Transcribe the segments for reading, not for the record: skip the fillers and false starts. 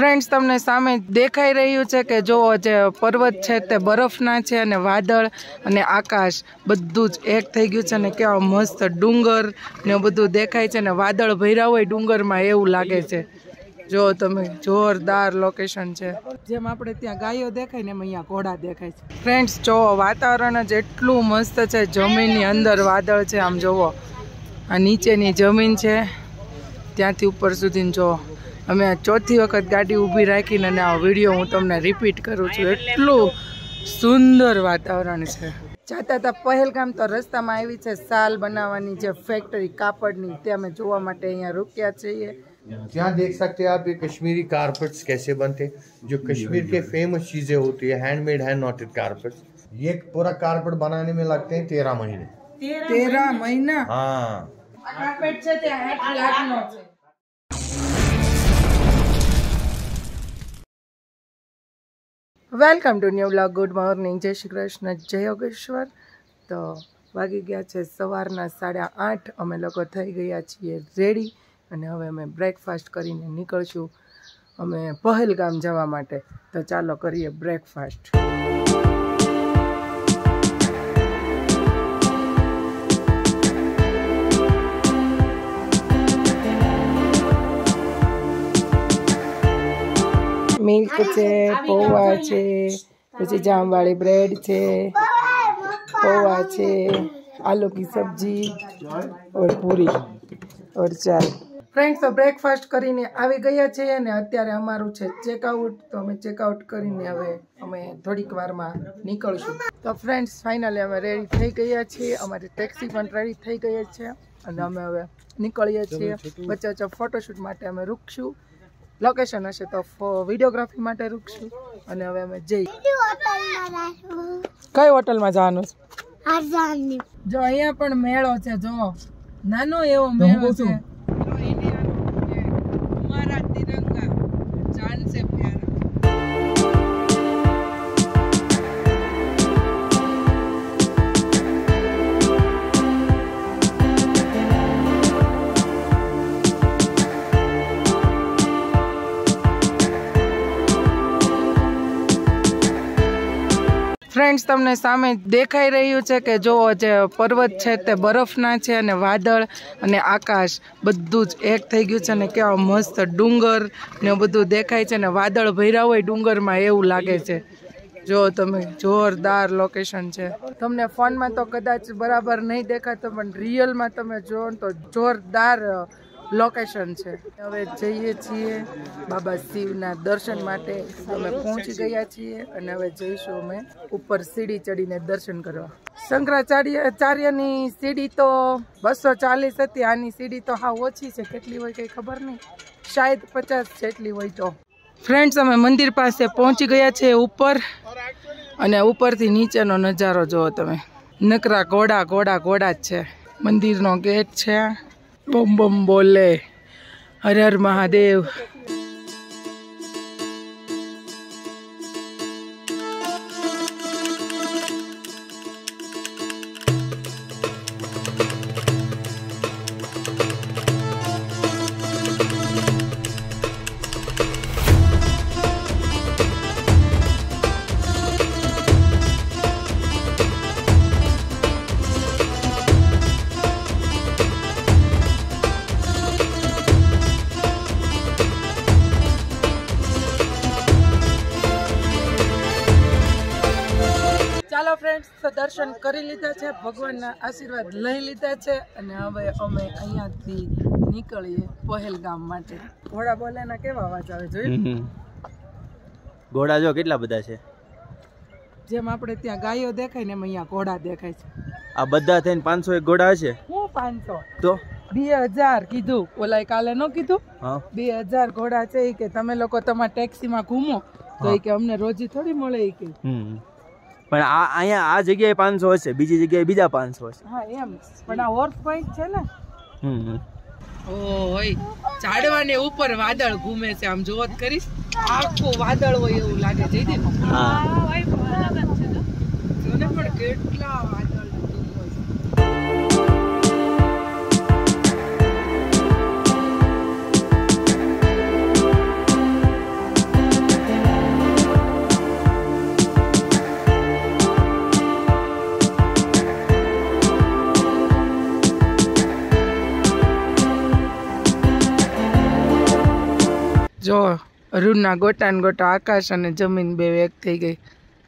Friends तमने सामे देखाई रह्यु छे के जो जे पर्वत छे ते बरफना छे अने वादळ अने आकाश बधुं ज एक थई गयुं छे अने केवा मस्त डूंगर ने बधुं देखाय छे अने वादळ भर्या होय डूंगरमां एवुं लागे छे। जो तमे जोरदार लोकेशन छे। जेम आपणे त्यां गायो देखाय ने एम अहींया घोड़ा देखाय छे। फ्रेंड्स जो वातावरण ज एटलुं मस्त छे, जमीननी अंदर वादळ छे, आम जोवो आ नीचेनी जमीन छे त्यांथी उपर सुधीनी जो अमे चौथी वखत गाड़ी ऊभी राखीने अने आ विडियो हूँ तमने रिपीट करूँ छूं। एटलुं सुंदर वातावरण छे। जाता था पहेलगाम तो रस्ता में आई छे साल बनावानी जे फेक्टरी कापड़नी, ते अमे जोवा माटे अहींया रुक्या छीए। यहाँ देख सकते हैं आप ये कश्मीरी कारपेट्स कैसे बनते, जो कश्मीर के फेमस चीजें होती है, हैंडमेड हैंड नॉटेड कारपेट्स। ये पूरा कारपेट बनाने में लगते हैं 13 महीने। 13 महीना? हाँ। कारपेट छे ते 8 लाख नो छे। Welcome to new vlog, good morning, જય શ્રી કૃષ્ણ, જય યોગેશ્વર। તો વાગી ગયા છે સવારના 8:30, અમે લોકો થઈ ગયા છીએ રેડી અને હવે અમે બ્રેકફાસ્ટ કરીને નીકળશું અમે પહલગામ જવા માટે। તો ચાલો કરીએ બ્રેકફાસ્ટ। मिल्क है, पोहा है, पीछे जामवाड़ी ब्रेड है, पोहा है, आलू की सब्जी और पूरी और चाय। फ्रेंड्स तो ब्रेकफास्ट करीने आवी गया छे ने अत्यारे अमारू छे चेकआउट। तो अमे चेकआउट करीने हवे अमे थोड़ीक वारमां नीकळशुं। तो फ्रेंड्स फाइनली अमे रेडी थई गया छे, अमारी टेक्सी पण रेडी थई गई छे अने अमे हवे नीकळीए छे। बच्चा बच्चा फोटोशूट माटे अमे रुकशुं, लोकेशन हशे तो वीडियोग्राफी माटे रुकशुं अने हवे अमे जई कई होटल मां जावानुं छे। जो अहींया पण मेळो छे, जो नानो एवो मेळो छे हमारा तिरंगा जान से प्यारा। फ्रेंड्स तमने सामे देखाई रह्यु छे के जो जे पर्वत छे ते बरफना छे अने वादळ अने आकाश बधुं ज एक थई गयुं छे अने केवा मस्त डूंगर ने बधुं देखाय छे अने वादळ भर्या होय डूंगरमां एवुं लागे छे। जो तमे जोरदार लोकेशन छे। तमने फोन में तो कदाच बराबर नहीं देखातो पण रियल में तमे जोओ तो जोरदार लोकेशन छे। हवे जईए छीए बाबा शिवना दर्शन माटे, अमे पहुंची गया छीए अने हवे जईशुं अमे ऊपर सीढ़ी चढ़ीने दर्शन करवा। शंकराचार्यनी सीढ़ी तो 240 हती, आनी सीढ़ी तो हाव ओછી छे, केटली होय कई खबर नहीं, शायद 50 जेटली होय। तो फ्रेंड्स अमे मंदिर पासे पहुंची गया छे ऊपर अने ऊपरथी नीचेनो नजारो जोओ तमे। नकरा घोड़ा घोड़ा घोड़ा ज छे। मंदिरनो गेट छे। बम बम बोले हर हर महादेव। દર્શન કરી લીધા છે, ભગવાનના આશીર્વાદ લઈ લીધા છે અને હવે અમે અહીંયાથી નીકળીએ પહલગામ માટે। ઘોડા બોલેના કેવા અવાજ આવે જોઈ, ઘોડા જો કેટલા બધા છે। જેમ આપણે ત્યાં ગાયો દેખાય ને એમ અહીંયા ઘોડા દેખાય છે। આ બધા થઈને 501 ઘોડા હશે। હું 500 તો 2000 કીધું, ઓલાય કાલે નો કીધું। હા 2000 ઘોડા છે। ઈ કે તમે લોકો તમારા ટેક્સીમાં ઘૂમો તો ઈ કે અમને રોજી થોડી મળે। ઈ કે પણ આ અહીંયા આ જગ્યાએ 500 હશે, બીજી જગ્યાએ બીજા 500 હશે। હા એમ, પણ આ હોર્સ પોઈન્ટ છે ને। ઓય ઝાડવાને ઉપર વાદળ ઘૂમે છે, આમ જોત કરીશ આખો વાદળ હોય એવું લાગે છે દે। હા ઓય બરાબર છે તો જોને, પણ કેટલા વાદળ હોય। रूना गोटा ने गोटा आकाश और जमीन बे वेग थी गई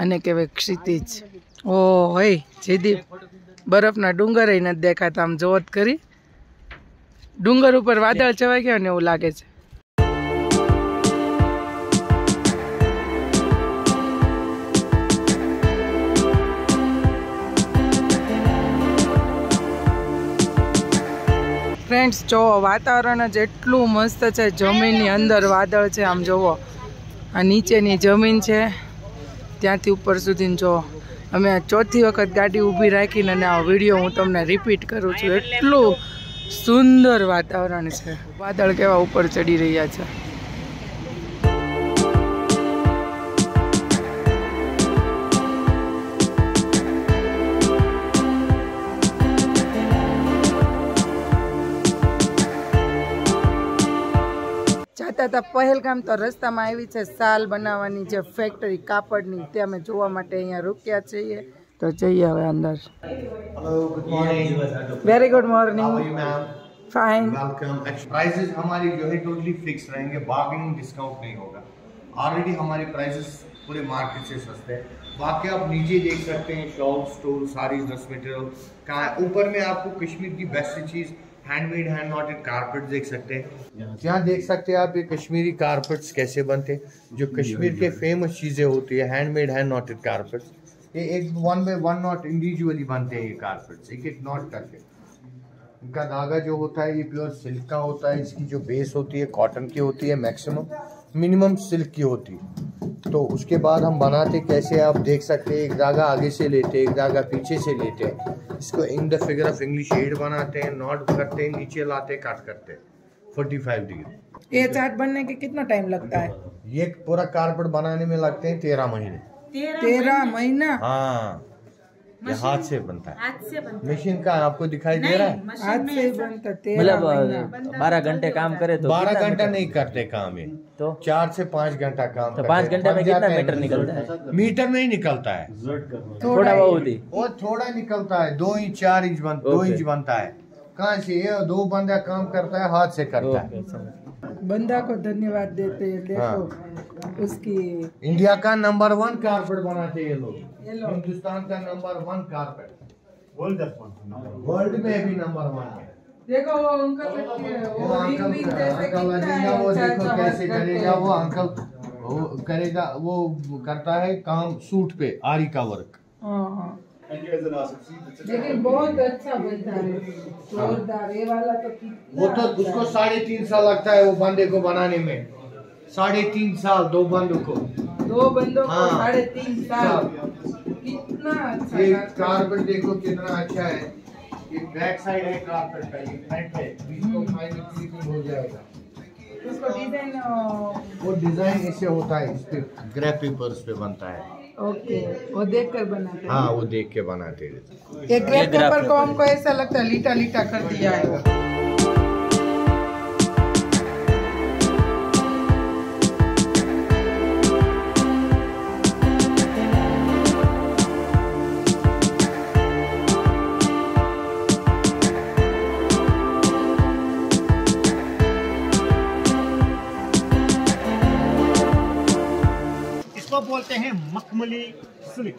आने कहवाय क्षितिज। ओ हई जीदी बरफना डूंगर ही नहीं देखाता, आम जोत करी डूंगर ऊपर वादळ छवाई गया ने एवं लगे। फ्रेंड्स जो वातावरण ज एटलू मस्त है, जमीन अंदर वादळ है, आम जुओ आ नीचे जमीन है त्यांथी ऊपर सुधी जो अमे चौथी वखत गाड़ी ऊभी राखीने आ वीडियो हूँ तमने रिपीट करूँ छूं। एटलू सुंदर वातावरण है, वादळ केवा ऊपर चढ़ी रहा है। जाता पहलगाम तो रस्ता में आई है साल बनावानी जो फैक्टरी कापड़नी त्या में जोवा माटे अहींया रुक्या छीए। तो जईए हवे अंदर। Hello good morning. Very good morning ma'am. Fine welcome. Prices हमारी जो है टोटली फिक्स रहेंगे, बार्गेनिंग डिस्काउंट नहीं होगा। ऑलरेडी हमारे प्राइसेस पूरे मार्केट से सस्ते हैं। बाकी आप नीचे देख सकते हैं शॉप स्टोर सारी ड्रेस मटेरियल का। ऊपर में आपको कश्मीर की बेस्ट चीज़ हैंडमेड हैंड नॉटेड कारपेट देख सकते हैं। यहाँ देख सकते हैं आप ये कश्मीरी कारपेट्स कैसे बनते, जो कश्मीर के फेमस चीज़ें होती है हैंडमेड हैंड नॉटेड कारपेट्स। ये एक one by one knot individually बनते हैं ये कारपेट्स, एक एक नॉट करके। इनका धागा जो होता है ये प्योर सिल्क का होता है। इसकी जो बेस होती है कॉटन की होती है, मैक्सिमम मिनिमम सिल्क की होती है। तो उसके बाद हम बनाते कैसे आप देख सकते हैं, एक धागा आगे से लेते हैं एक धागा पीछे से लेते हैं, इसको in the figure of English shade बनाते हैं, नॉट करते हैं, नीचे लाते कट करते हैं 45 डिग्री। ये चार्ट बनने के कितना टाइम लगता है? ये पूरा कारपेट बनाने में लगते हैं 13 महीने। 13 महीना? हाँ, हाथ से बनता है, हाथ से बनता है। मशीन का आपको दिखाई दे रहा है, हाथ से बनता है। मतलब 12 घंटे काम करे तो 12 घंटा नहीं करते काम है, तो 4 से 5 घंटा काम। तो 5 घंटे में कितना मीटर निकलता है? मीटर नहीं निकलता है, थोड़ा बहुत ही और थोड़ा निकलता है। 2 इंच 4 इंच 2 इंच बनता है। कहाँ से? दो बंदा काम करता है, हाथ से करता है। बंदा को धन्यवाद देते हैं, देखो उसकी। इंडिया का नंबर 1 कारपेट बनाते हैं लोग, हिंदुस्तान का नंबर 1 कारपेट, वर्ल्ड में भी नंबर 1 है। देखो वो अंकल वो देखो कैसे करेगा वो अंकल, वो करेगा, वो करता है काम सूट पे आरी का वर्क। लेकिन बहुत अच्छा बनता है, जोरदार। ये वाला तो वो तो उसको 3.5 साल लगता है वो बंदे को बनाने में, 3.5 साल। दो बंदों को हाँ, 3.5 साल। कितना अच्छा ये कारपेट देखो कितना अच्छा है। ये बैक साइड है कारपेट का, ये फ्रंट है, इसको फाइनल हो जाएगा। उसको डिजाइन वो डिजाइन ऐसे होता है, इस पे ग्रे पेपर्स पे बनता है। ओके, वो देख कर बनाते हैं। हाँ, वो देख के बनाते हैं। एक ग्रेप पेपर को हमको ऐसा लगता है लीटा लीटा कर दिया है वो। बोलते हैं मखमली सिल्क।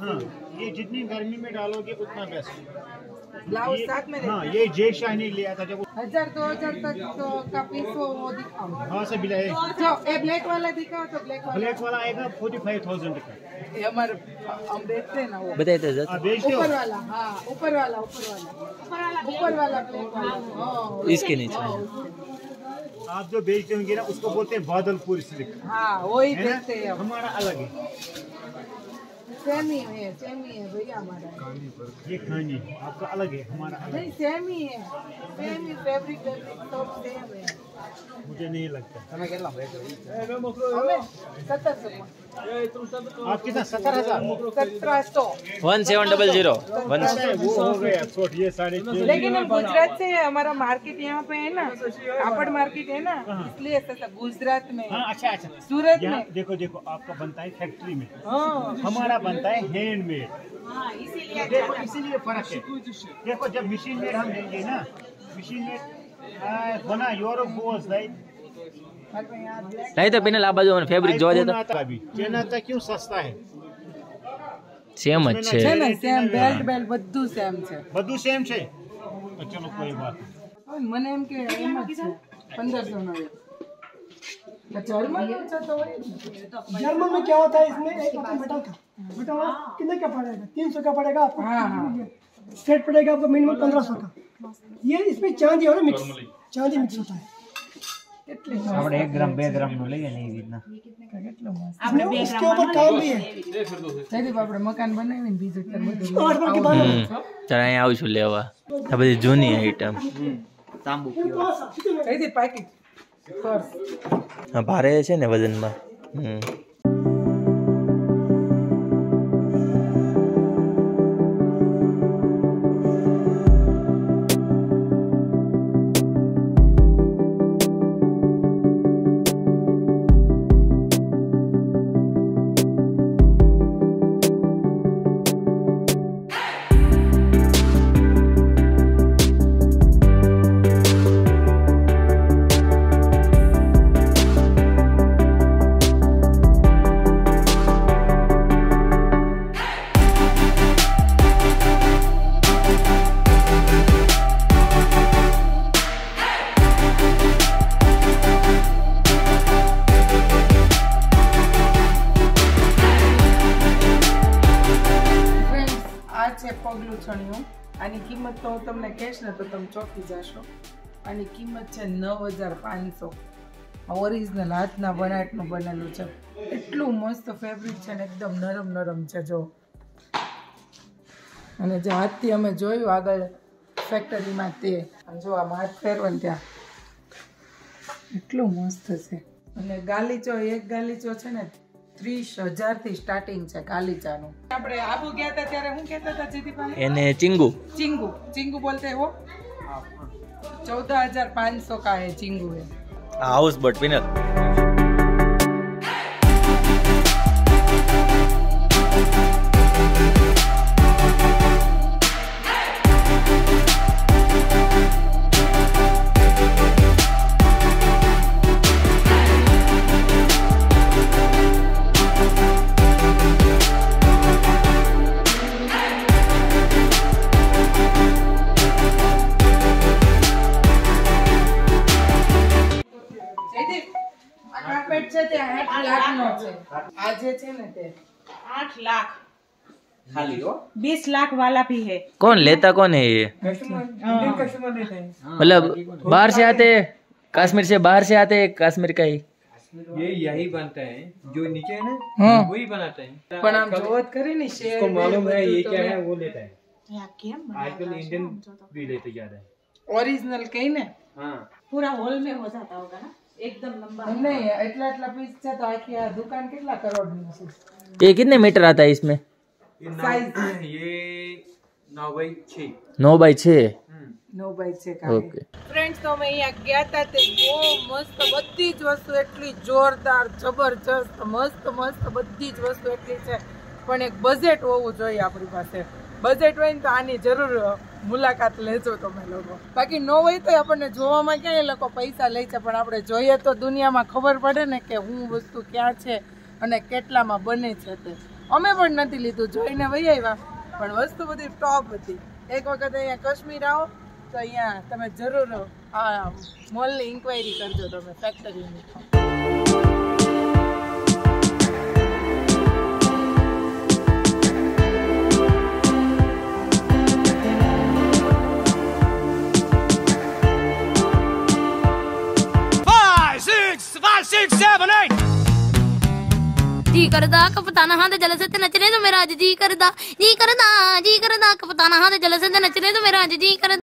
हाँ, ये जितनी गर्मी में डालोगे उतना बेस्ट। ब्लाउज साथ में। हाँ, ये जय शाह ने लिया था जब 1000-2000 तक तो का पीस वो दिखाओ। हाँ से बिलाए। अच्छा, ये ब्लैक वाला दिखाओ तो ब्लैक वाला आएगा 45,000 का। ये हमारे हम बेचते हैं ना वो। बताइए जरा। ऊपर वाला, हाँ ऊपर वाला ब्लैक वाला। इसके नीचे आप जो बेचते होंगे ना उसको बोलते हैं बादलपुर सिल्क। हाँ, वही बेचते हैं। हमारा अलग है, सेमी है भैया हमारा। ये खानी आपका अलग है, हमारा अलग नहीं, सेमी फैब्रिक तो सेम है। मुझे नहीं लगता, हमें कहना बेचो। आप कितना? 17,000 1700 1700। लेकिन हम गुजरात से, हमारा मार्केट यहाँ पे है ना, कापड़ मार्केट है ना, इसलिए गुजरात में। अच्छा, सूरत में देखो आपका बनता है फैक्ट्री में, हमारा बनता है हैंडमेड। इसीलिए फर्क है। देखो जब मशीन मेड हम देंगे ना, मशीन मेड बना यूरोप नहीं तो बिना लाबा जो फैब्रिक जो देता चेनाता क्यों सस्ता है सेम अच्छे है ना सेम बेल्ट बेल्ट બધું सेम છે બધું सेम છે તો ચલો કોઈ વાત પણ મને એમ કે એમ જ છે 1500 નો जर्मन जर्मन में क्या होता है इसमें एक मेटल का बेटा कितने का पड़ेगा 300 का पड़ेगा आपको सेट पड़ेगा आपको मिनिमम 1500 का ये इसमें चांदी और मिक्स चांदी मिक्स होता है આપણે 1 ગ્રામ 2 ગ્રામ નું લઈએ ને એ રીતના આપણે 2 ગ્રામ ઉપર કામ ભી હે સાહેબ આપણે મકાન બનાવીને બીજું કર બધું ઓર્ડર કે બનાવો ચાલ અહીં આવું છું લેવા આ બધી જૂની આઈટમ તાંબુ કયો સાહેબ પેકેટ भारे है ने वजन में किमत तो तमने कहेश ना तो तम चौकी जाशो आनी किमत छे 9500 ओरिजिनल हाथ ना बनाट नु बनेलु छे एटलू मस्त फैब्रिक छे ने एकदम नरम नरम छे जो અને જે હાથ થી અમે જોયું આગળ ફેક્ટરી માં તે અને જો આ માર્ક ફેરવન ત્યાં એટલું મસ્ત છે અને ગાલીચો એક ગાલીચો છે ને 30000 થી સ્ટાર્ટિંગ છે કાલીચાનું આપણે આબુ ગયા હતા ત્યારે હું કહેતા હતા જીદીભાઈ એને ચિંગુ ચિંગુ ચિંગુ બોલતે હો 14500 का है चिंगू है हाउस बट पिनर खाली हो 20 लाख वाला भी है कौन लेता कौन है ये मतलब बाहर से आते कश्मीर से बाहर से आते कश्मीर का ही ये यही बनता है जो नीचे है ना वही बनाते हैं पर हम जोत करें नहीं शेयर इसको मालूम है ये क्या है वो लेता है आजकल इंडियन भी लेते जा रहे हैं ओरिजिनल कहीं ना हां पूरा हॉल में हो जाता होगा ना एकदम लंबा नहीं इतना इतना पीस है तो आखिर ये दुकान कितना करोड़ में है ये कितने मीटर आता है इसमें ये 9 बाई 6 का ओके फ्रेंड्स तो मैं यहां गया था ते वो मस्त बड़ी ज वस्तु એટલી જોરદાર જબરજસ્ત મસ્ત મસ્ત બધી જ વસ્તુ એટલી છે પણ એક બજેટ હોવું જોઈએ આપણી પાસે બજેટ હોય તો આની જરૂર મુલાકાત લેજો તમે લોકો બાકી નો હોય તો આપણને જોવામાં ક્યાં એ લોકો પૈસા લે છે પણ આપણે જોઈએ તો દુનિયામાં ખબર પડે ને કે હું વસ્તુ ક્યાં છે અને કેટલામાં બને છે તે અમે પણ નથી લીધું જોઈને વહી આવ્યા પણ વસ્તુ બધી ટોપ હતી એક વખત અહીંયા કાશ્મીર આવો તો અહીંયા તમે જરૂર આ મોલની ઇન્ક્વાયરી કરજો તમે ફેક્ટરીની जी करदा कपताना हां दे जलसे ते नचने तो मेरा आज जी करदा जी करदा जी करदा कपताना हां दे जलसे ते नचने तो मेरा आज जी करदा।